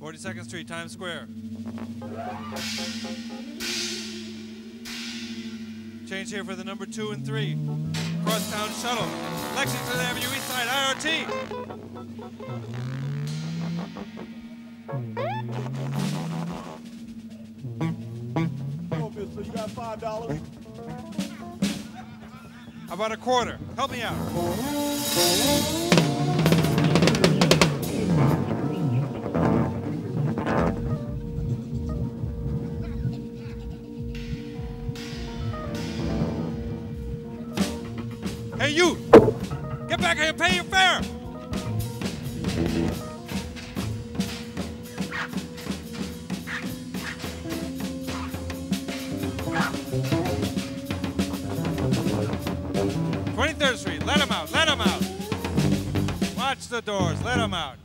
42nd Street, Times Square. Change here for the number 2 and 3. Crosstown Shuttle, Lexington Avenue, East Side, IRT. Come on, Bill, you got $5? How about a quarter? Help me out. Hey, you! Get back here and pay your fare! Street, let him out, let him out! Watch the doors, let him out.